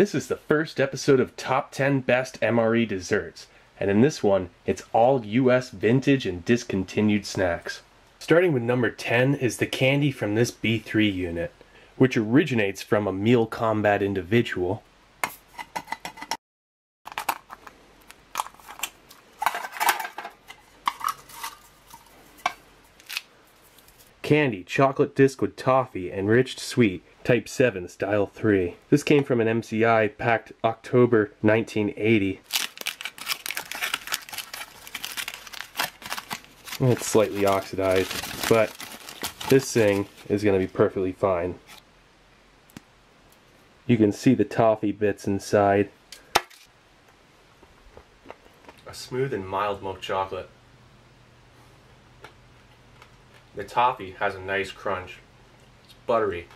This is the first episode of Top 10 Best MRE Desserts, and in this one, it's all US vintage and discontinued snacks. Starting with number 10 is the candy from this B3 unit, which originates from a Meal Combat individual. Candy, chocolate disc with toffee, enriched sweet, type 7, style 3. This came from an MCI packed October 1980. It's slightly oxidized, but this thing is going to be perfectly fine. You can see the toffee bits inside. A smooth and mild milk chocolate. The toffee has a nice crunch. It's buttery.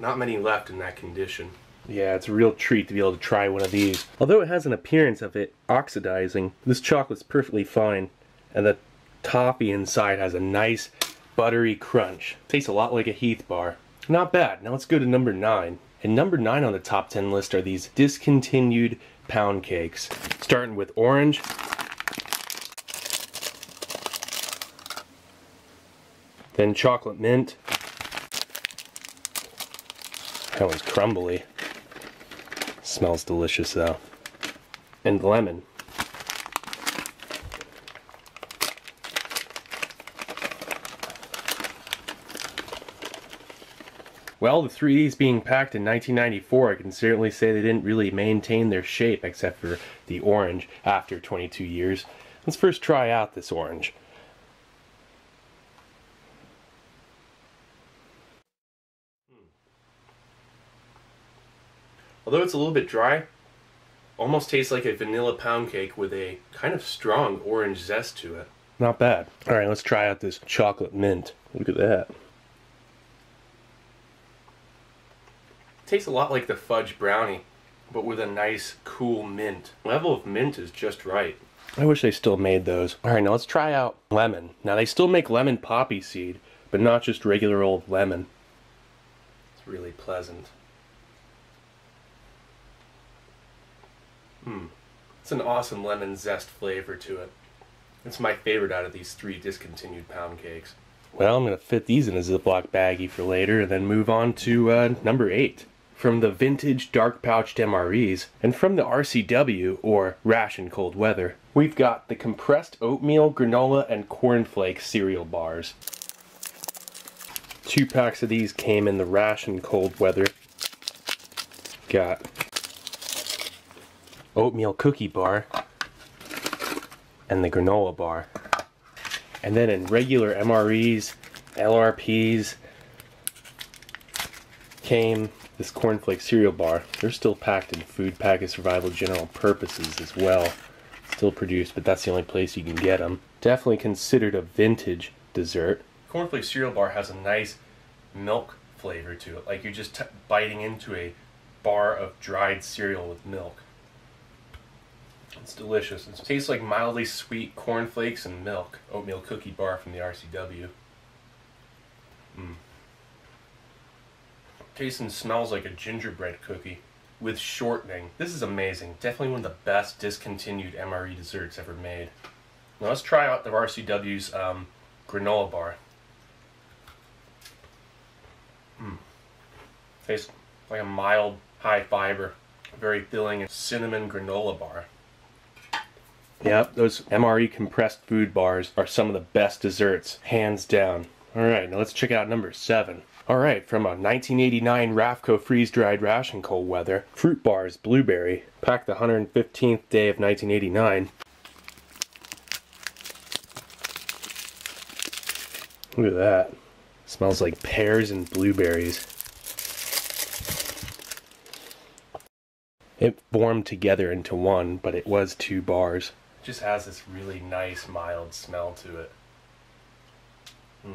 Not many left in that condition. Yeah, it's a real treat to be able to try one of these. Although it has an appearance of it oxidizing, this chocolate's perfectly fine, and the toffee inside has a nice buttery crunch. Tastes a lot like a Heath bar. Not bad. Now let's go to number 9. And number 9 on the top 10 list are these discontinued pound cakes, starting with orange. Then chocolate mint. That one's crumbly. Smells delicious though. And lemon. Well, the 3Ds being packed in 1994, I can certainly say they didn't really maintain their shape except for the orange after 22 years. Let's first try out this orange. Although it's a little bit dry, almost tastes like a vanilla pound cake with a kind of strong orange zest to it. Not bad. Alright, let's try out this chocolate mint. Look at that. Tastes a lot like the fudge brownie, but with a nice, cool mint. The level of mint is just right. I wish they still made those. Alright, now let's try out lemon. Now they still make lemon poppy seed, but not just regular old lemon. It's really pleasant. It's an awesome lemon zest flavor to it. It's my favorite out of these 3 discontinued pound cakes. Well, I'm going to fit these in a Ziploc baggie for later and then move on to number 8. From the vintage dark pouched MREs and from the RCW, or Ration Cold Weather, we've got the compressed oatmeal, granola, and cornflakes cereal bars. 2 packs of these came in the Ration Cold Weather. Got oatmeal cookie bar and the granola bar, and then in regular MREs, LRPs came this cornflake cereal bar. They're still packed in food package survival general purposes as well, still produced, but that's the only place you can get them. Definitely considered a vintage dessert. Cornflake cereal bar has a nice milk flavor to it, like you're just biting into a bar of dried cereal with milk. It's delicious. It tastes like mildly sweet cornflakes and milk. Oatmeal cookie bar from the RCW. Tastes and smells like a gingerbread cookie with shortening. This is amazing. Definitely one of the best discontinued MRE desserts ever made. Now let's try out the RCW's granola bar. Tastes like a mild, high fiber, very filling and cinnamon granola bar. Yep, those MRE compressed food bars are some of the best desserts, hands down. Alright, now let's check out number 7. Alright, from a 1989 RAFCO freeze-dried ration cold weather, fruit bars, blueberry, packed the 115th day of 1989. Look at that. Smells like pears and blueberries. It formed together into one, but it was 2 bars. Just has this really nice mild smell to it. It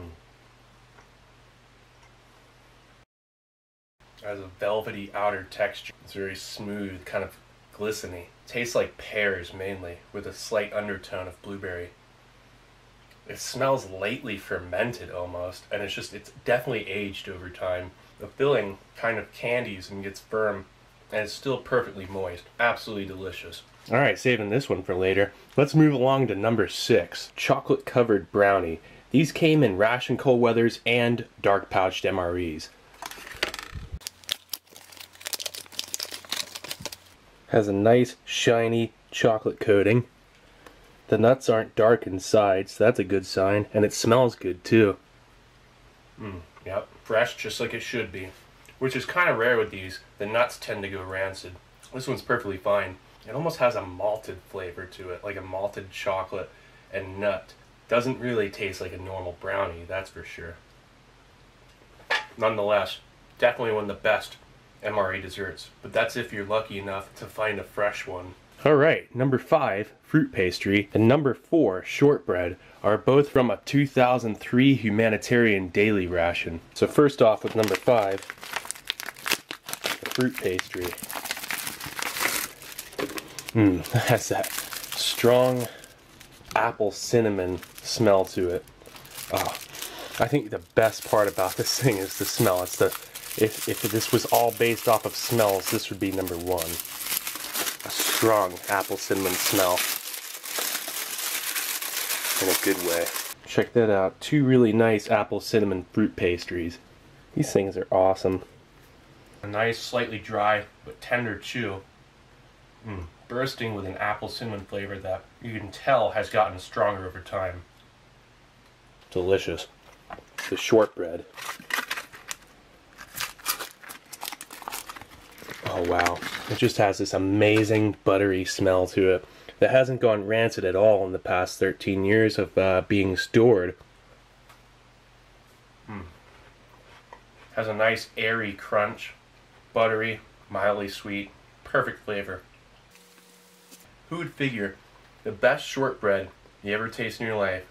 has a velvety outer texture. It's very smooth, kind of glistening. Tastes like pears mainly, with a slight undertone of blueberry. It smells lightly fermented almost, and it's definitely aged over time. the filling kind of candies and gets firm, and it's still perfectly moist. Absolutely delicious. All right, saving this one for later. Let's move along to number 6, chocolate covered brownie. These came in ration cold weathers and dark pouched MREs. Has a nice shiny chocolate coating. The nuts aren't dark inside, so that's a good sign, and it smells good too. Yep, fresh, just like it should be, which is kind of rare with these. The nuts tend to go rancid. This one's perfectly fine. It almost has a malted flavor to it, like a malted chocolate and nut. Doesn't really taste like a normal brownie, that's for sure. Nonetheless, definitely one of the best MRE desserts, but that's if you're lucky enough to find a fresh one. Alright, number 5, fruit pastry, and number 4, shortbread, are both from a 2003 humanitarian daily ration. So first off with number 5, the fruit pastry. That has that strong apple cinnamon smell to it. Oh, I think the best part about this thing is the smell. It's the If this was all based off of smells, this would be number 1. A strong apple cinnamon smell. In a good way. Check that out. 2 really nice apple cinnamon fruit pastries. These things are awesome. A nice, slightly dry, but tender chew. Bursting with an apple cinnamon flavor that you can tell has gotten stronger over time. Delicious. The shortbread. Oh wow, it just has this amazing buttery smell to it that hasn't gone rancid at all in the past 13 years of being stored. Has a nice airy crunch, buttery, mildly sweet, perfect flavor. Who would figure the best shortbread you ever taste in your life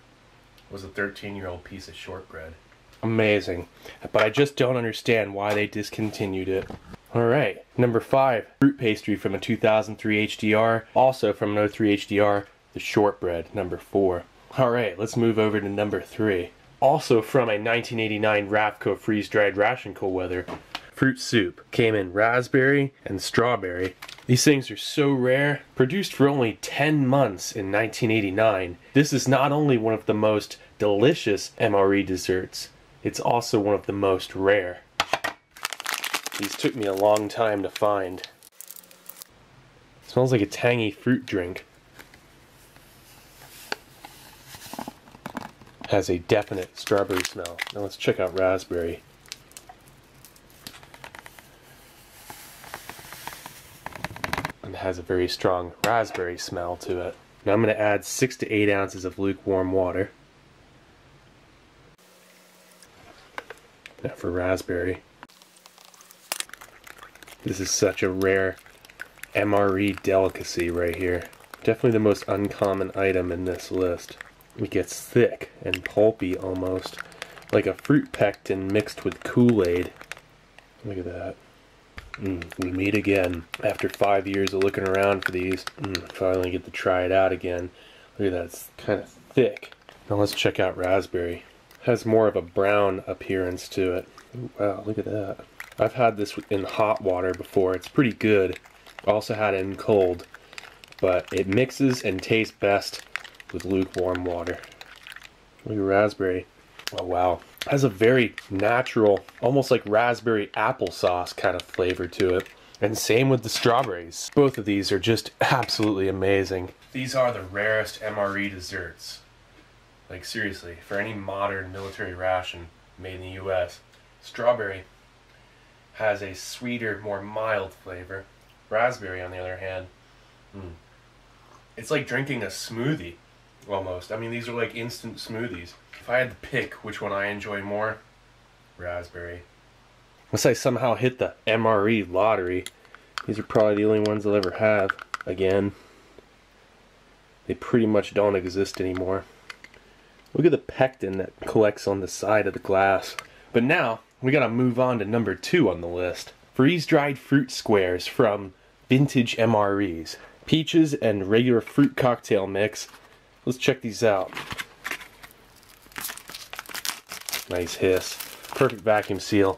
was a 13-year-old piece of shortbread? Amazing, but I just don't understand why they discontinued it. Alright, number 5, fruit pastry from a 2003 HDR, also from an 03 HDR, the shortbread, number 4. Alright, let's move over to number 3. Also from a 1989 RAFCO freeze-dried ration cold weather, fruit soup. Came in raspberry and strawberry. These things are so rare. Produced for only 10 months in 1989, this is not only one of the most delicious MRE desserts, it's also one of the most rare. These took me a long time to find. It smells like a tangy fruit drink. Has a definite strawberry smell. Now let's check out raspberry. And it has a very strong raspberry smell to it. Now I'm going to add 6 to 8 ounces of lukewarm water. Now for raspberry. This is such a rare MRE delicacy right here. Definitely the most uncommon item in this list. It gets thick and pulpy almost, like a fruit pectin mixed with Kool-Aid. Look at that. We meet again. After 5 years of looking around for these, finally get to try it out again. Look at that, it's kind of thick. Now let's check out raspberry. It has more of a brown appearance to it. Ooh, wow, look at that. I've had this in hot water before, it's pretty good. Also had it in cold, but it mixes and tastes best with lukewarm water. Look at raspberry. Oh wow. Has a very natural, almost like raspberry applesauce kind of flavor to it. And same with the strawberries. Both of these are just absolutely amazing. These are the rarest MRE desserts. Like seriously, for any modern military ration made in the US, strawberry has a sweeter, more mild flavor. Raspberry, on the other hand, it's like drinking a smoothie, almost. I mean, these are like instant smoothies. If I had to pick which one I enjoy more, raspberry. Unless I somehow hit the MRE lottery. These are probably the only ones I'll ever have again. They pretty much don't exist anymore. Look at the pectin that collects on the side of the glass. But now, we gotta move on to number 2 on the list. Freeze-dried fruit squares from vintage MREs. Peaches and regular fruit cocktail mix. Let's check these out. Nice hiss. Perfect vacuum seal.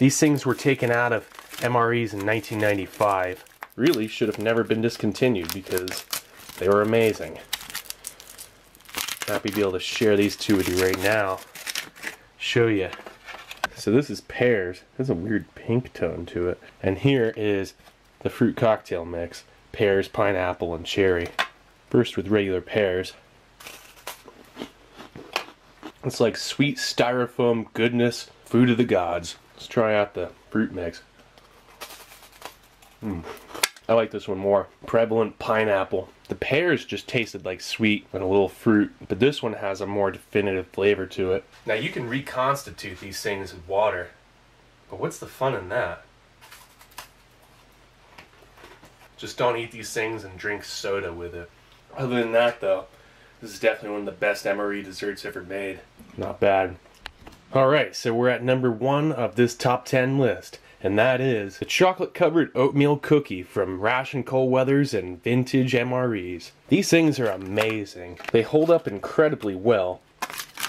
These things were taken out of MREs in 1995. Really should have never been discontinued because they were amazing. Happy to be able to share these two with you right now. Show you. So this is pears. There's a weird pink tone to it. And here is the fruit cocktail mix. Pears, pineapple, and cherry. First with regular pears. It's like sweet styrofoam goodness, food of the gods. Let's try out the fruit mix. I like this one more. Prevalent pineapple. The pears just tasted like sweet and a little fruit, but this one has a more definitive flavor to it. Now you can reconstitute these things with water, but what's the fun in that? Just don't eat these things and drink soda with it. Other than that though, this is definitely one of the best MRE desserts ever made. Not bad. Alright, so we're at number one of this top 10 list, and that is the chocolate covered oatmeal cookie from Rash and Coldweather's and Vintage MREs. These things are amazing. They hold up incredibly well.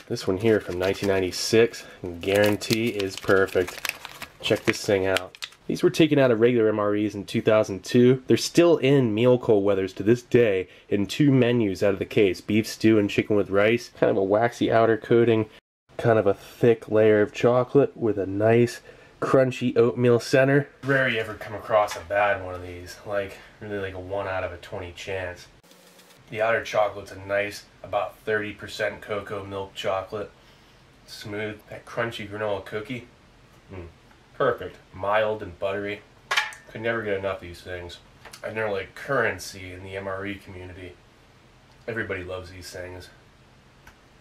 This one here from 1996, guarantee is perfect. Check this thing out. These were taken out of regular MREs in 2002. They're still in meal Coldweather's to this day in two menus out of the case, beef stew and chicken with rice. Kind of a waxy outer coating, kind of a thick layer of chocolate with a nice crunchy oatmeal center. Rare you ever come across a bad one of these, like really like a 1 out of a 20 chance. The outer chocolate's a nice, about 30% cocoa milk chocolate. Smooth, that crunchy granola cookie. Perfect. Mild and buttery. Could never get enough of these things. And they're like currency in the MRE community. Everybody loves these things.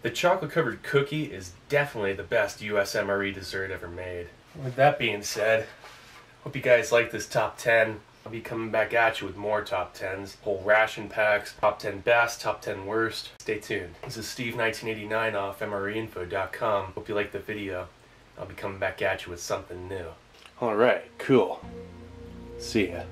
The chocolate covered cookie is definitely the best US MRE dessert ever made. With that being said, hope you guys like this top 10. I'll be coming back at you with more top 10s, whole ration packs, top 10 best, top 10 worst. Stay tuned. This is Steve1989 off MREinfo.com. Hope you liked the video. I'll be coming back at you with something new. Alright, cool. See ya.